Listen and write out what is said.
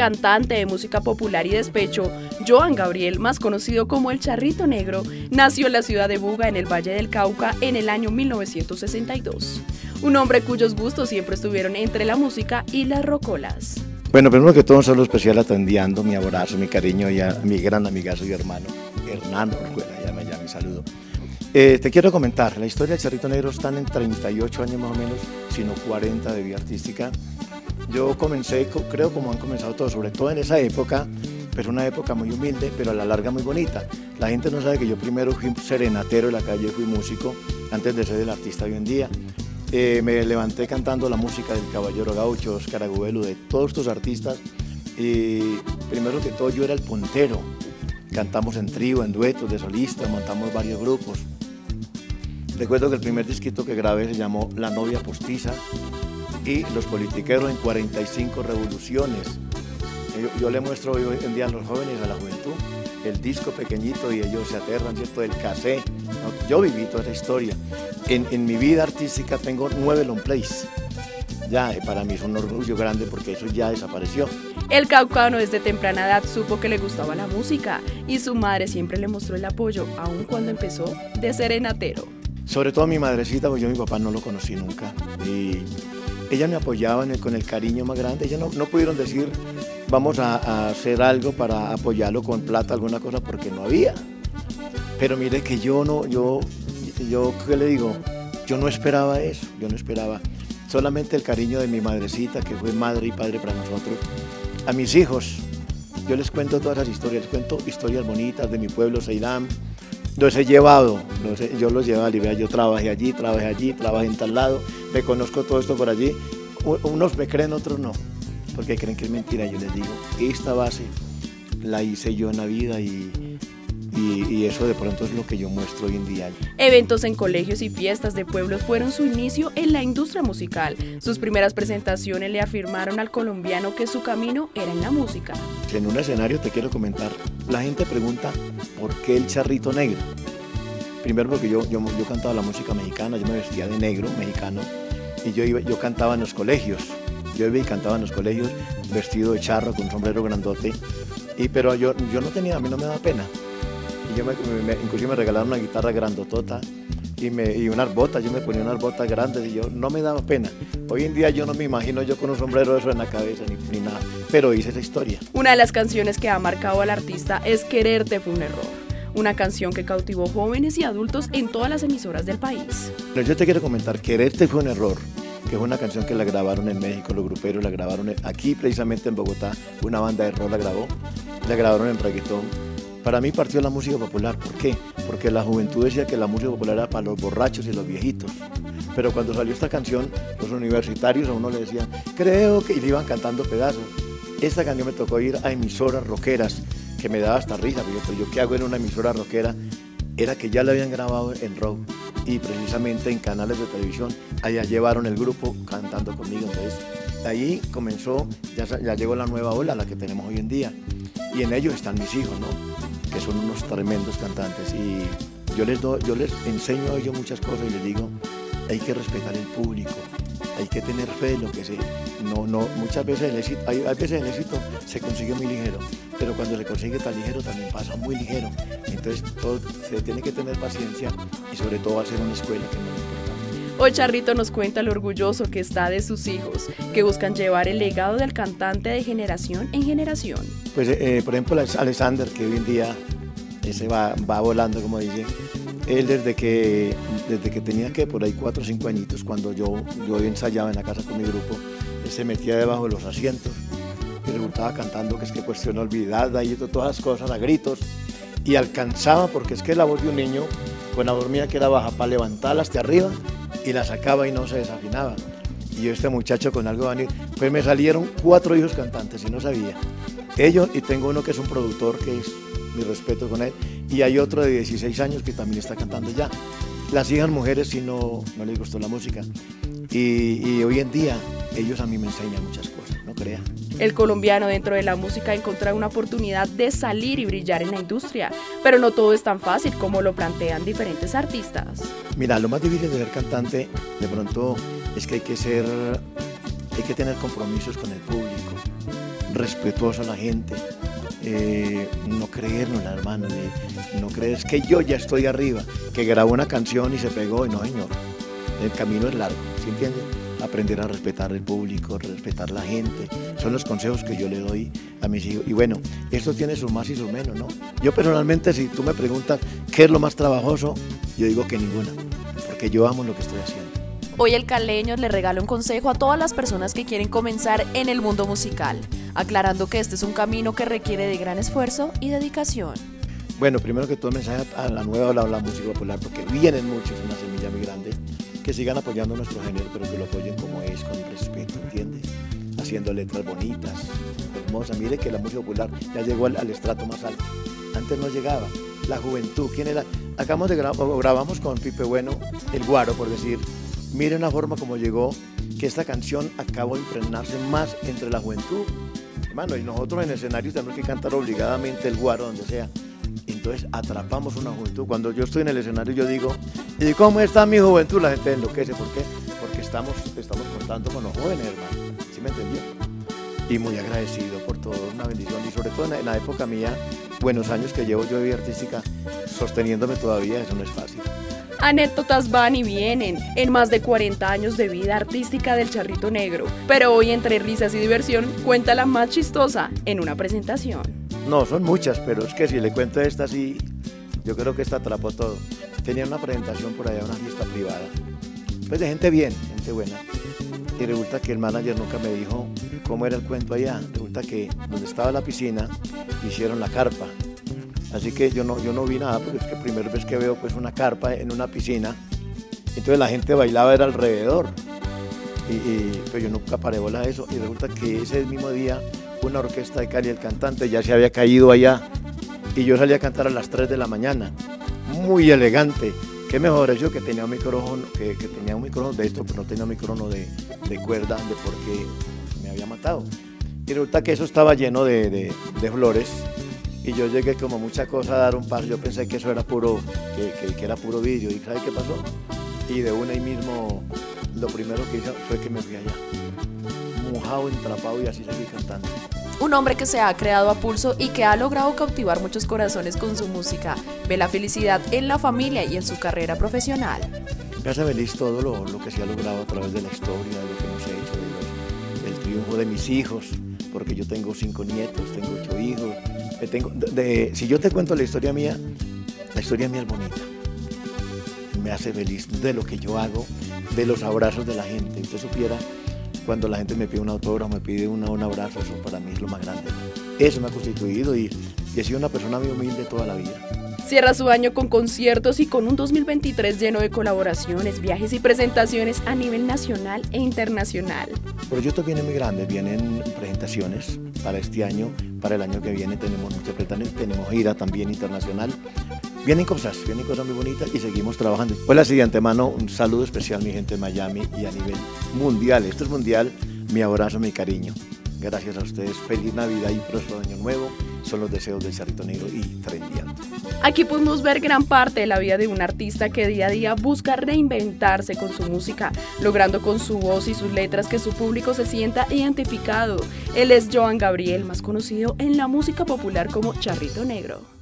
cantante de música popular y despecho, Juan Gabriel, más conocido como El Charrito Negro, nació en la ciudad de Buga, en el Valle del Cauca, en el año 1962. Un hombre cuyos gustos siempre estuvieron entre la música y las rocolas. Bueno, primero que todo, un saludo especial a Trendiando, mi abrazo, mi cariño, y a mi gran amigazo y hermano, Hernán Orjuela, ya me saludo. Te quiero comentar, la historia del Charrito Negro están en 38 años más o menos, sino 40 de vida artística. Yo comencé, creo como han comenzado todos, sobre todo en esa época, pero una época muy humilde, pero a la larga muy bonita. La gente no sabe que yo primero fui serenatero de la calle, fui músico, antes de ser el artista hoy en día. Me levanté cantando la música del Caballero Gaucho, Óscar, de todos estos artistas. Y primero que todo yo era el puntero. Cantamos en trío, en duetos, de solistas, montamos varios grupos. Recuerdo que el primer disquito que grabé se llamó La Novia Postiza y Los Politiqueros en 45 revoluciones. Yo le muestro hoy en día a los jóvenes, a la juventud, el disco pequeñito y ellos se aterran, ¿cierto?, del casé. ¿No? Yo viví toda esa historia. En mi vida artística tengo 9 long plays. Ya, para mí es un orgullo grande porque eso ya desapareció. El caucano desde temprana edad supo que le gustaba la música y su madre siempre le mostró el apoyo, aun cuando empezó de serenatero. Sobre todo mi madrecita, porque yo a mi papá no lo conocí nunca. Y ella me apoyaba con el cariño más grande. Ellas no pudieron decir, vamos a hacer algo para apoyarlo con plata, alguna cosa, porque no había. Pero mire que yo ¿qué le digo? Yo no esperaba eso, yo no esperaba. Solamente el cariño de mi madrecita, que fue madre y padre para nosotros. A mis hijos, yo les cuento todas las historias, les cuento historias bonitas de mi pueblo, Ceilán. Los he llevado, yo los llevo a Libia, yo trabajé allí, trabajé en tal lado, me conozco todo esto por allí. Unos me creen, otros no, porque creen que es mentira. Yo les digo, esta base la hice yo en la vida y eso de pronto es lo que yo muestro hoy en día. Eventos en colegios y fiestas de pueblos fueron su inicio en la industria musical. Sus primeras presentaciones le afirmaron al colombiano que su camino era en la música. En un escenario te quiero comentar, la gente pregunta ¿por qué el Charrito Negro? Primero porque yo cantaba la música mexicana, yo me vestía de negro mexicano y yo cantaba en los colegios. Yo iba y cantaba en los colegios vestido de charro con un sombrero grandote, pero yo no tenía, a mí no me daba pena. Y yo inclusive me regalaron una guitarra grandotota y unas botas, yo me ponía unas botas grandes y yo no me daba pena. Hoy en día yo no me imagino yo con un sombrero eso en la cabeza ni nada, pero hice esa historia. Una de las canciones que ha marcado al artista es Quererte fue un error, una canción que cautivó jóvenes y adultos en todas las emisoras del país. Pero yo te quiero comentar, Quererte fue un error, que es una canción que la grabaron en México, los gruperos la grabaron aquí precisamente en Bogotá, una banda de rock la grabaron en reggaetón. Para mí partió la música popular, ¿por qué? Porque la juventud decía que la música popular era para los borrachos y los viejitos. Pero cuando salió esta canción, los universitarios a uno le decían, creo que, y le iban cantando pedazos. Esta canción me tocó ir a emisoras rockeras, que me daba hasta risa, porque yo qué hago en una emisora rockera, era que ya la habían grabado en rock, y precisamente en canales de televisión, allá llevaron el grupo cantando conmigo. Entonces, ahí comenzó, ya llegó la nueva ola, la que tenemos hoy en día. Y en ellos están mis hijos, ¿no?, que son unos tremendos cantantes. Y yo les enseño a ellos muchas cosas y les digo, hay que respetar el público, hay que tener fe en lo que sé. Muchas veces el éxito, hay veces el éxito se consigue muy ligero, pero cuando se consigue tan ligero también pasa muy ligero. Entonces todo, se tiene que tener paciencia y sobre todo hacer una escuela que no es importante. Hoy Charrito nos cuenta lo orgulloso que está de sus hijos, que buscan llevar el legado del cantante de generación en generación. Pues, por ejemplo, Alexander, que hoy en día ese va volando, como dicen. Él desde que tenía que por ahí 4 o 5 añitos, cuando yo ensayaba en la casa con mi grupo, él se metía debajo de los asientos y resultaba cantando que es que cuestión olvidada y todas las cosas a gritos. Y alcanzaba, porque es que la voz de un niño, con la voz mía que era baja, para levantarla hasta arriba, y la sacaba y no se desafinaba. Y yo, este muchacho con algo de venir, pues me salieron 4 hijos cantantes y no sabía. Ellos, y tengo uno que es un productor, que es mi respeto con él, y hay otro de 16 años que también está cantando ya. Las hijas mujeres sí no les gustó la música. Y hoy en día ellos a mí me enseñan muchas cosas, no crea. El colombiano dentro de la música encuentra una oportunidad de salir y brillar en la industria, pero no todo es tan fácil como lo plantean diferentes artistas. Mira, lo más difícil de ser cantante de pronto es que hay que tener compromisos con el público. respetuoso a la gente, no creérnosla, hermano, no crees que yo ya estoy arriba, que grabó una canción y se pegó, no, señor, el camino es largo, ¿sí entiendes? Aprender a respetar el público, respetar la gente, son los consejos que yo le doy a mis hijos. Y bueno, esto tiene sus más y sus menos, ¿no? Yo personalmente, si tú me preguntas qué es lo más trabajoso, yo digo que ninguna, porque yo amo lo que estoy haciendo. Hoy el caleño le regala un consejo a todas las personas que quieren comenzar en el mundo musical, aclarando que este es un camino que requiere de gran esfuerzo y dedicación. Bueno, primero que todo, mensaje a la nueva ola de la música popular, porque vienen muchos, una semilla muy grande, que sigan apoyando nuestro género, pero que lo apoyen como es, con respeto, ¿entiendes? Haciendo letras bonitas, hermosas. Mire que la música popular ya llegó al estrato más alto. Antes no llegaba. La juventud, ¿quién era? Acabamos de grabamos con Pipe Bueno, El Guaro, por decir. Miren la forma como llegó, que esta canción acabó de impregnarse más entre la juventud. Hermano, y nosotros en el escenario tenemos que cantar obligadamente El Guaro, donde sea. Entonces atrapamos una juventud. Cuando yo estoy en el escenario yo digo, ¿y cómo está mi juventud? La gente enloquece. ¿Por qué? Porque estamos contando con los jóvenes, hermano. ¿Sí me entendió? Y muy agradecido por todo, una bendición. Y sobre todo en la época mía, buenos años que llevo yo de vida artística, sosteniéndome todavía, eso no es fácil. Anécdotas van y vienen en más de 40 años de vida artística del Charrito Negro. Pero hoy, entre risas y diversión, cuenta la más chistosa en una presentación. No, son muchas, pero es que si le cuento esta, sí, yo creo que esta atrapó todo. Tenía una presentación por allá, una fiesta privada, pues de gente bien, gente buena. Y resulta que el manager nunca me dijo cómo era el cuento allá. Resulta que donde estaba la piscina hicieron la carpa. Así que yo no vi nada, porque es que primera vez que veo pues una carpa en una piscina. Entonces la gente bailaba era alrededor, pero yo nunca paré bola de eso. Y resulta que ese mismo día una orquesta de Cali, el cantante ya se había caído allá, y yo salí a cantar a las 3 de la mañana, muy elegante. Qué mejor yo que tenía un micrófono, que tenía un micrófono de esto, pero no tenía un micrófono de cuerda, de porque me había matado. Y resulta que eso estaba lleno de flores. Y yo llegué como mucha cosa a dar un paso, yo pensé que eso era puro, que era puro vidrio, y ¿sabes qué pasó? Y de una y mismo, lo primero que hice fue que me fui allá, mojado, entrapado, y así seguí cantando. Un hombre que se ha creado a pulso y que ha logrado cautivar muchos corazones con su música, ve la felicidad en la familia y en su carrera profesional. Me hace feliz todo lo que se ha logrado a través de la historia, de lo que hemos hecho, del triunfo de mis hijos, porque yo tengo 5 nietos, tengo 8 hijos. Si yo te cuento la historia mía es bonita, me hace feliz de lo que yo hago, de los abrazos de la gente. Usted supiera, cuando la gente me pide un autógrafo, me pide un abrazo, eso para mí es lo más grande. Eso me ha constituido y he sido una persona muy humilde toda la vida. Cierra su año con conciertos y con un 2023 lleno de colaboraciones, viajes y presentaciones a nivel nacional e internacional. Proyectos vienen muy grandes, vienen presentaciones para este año, para el año que viene tenemos muchas presentaciones, tenemos gira también internacional, vienen cosas muy bonitas y seguimos trabajando. Hola, sí, de antemano un saludo especial a mi gente de Miami y a nivel mundial, esto es mundial, mi abrazo, mi cariño. Gracias a ustedes, feliz Navidad y próspero año nuevo, son los deseos del Charrito Negro y Trendiando. Aquí pudimos ver gran parte de la vida de un artista que día a día busca reinventarse con su música, logrando con su voz y sus letras que su público se sienta identificado. Él es Juan Gabriel, más conocido en la música popular como Charrito Negro.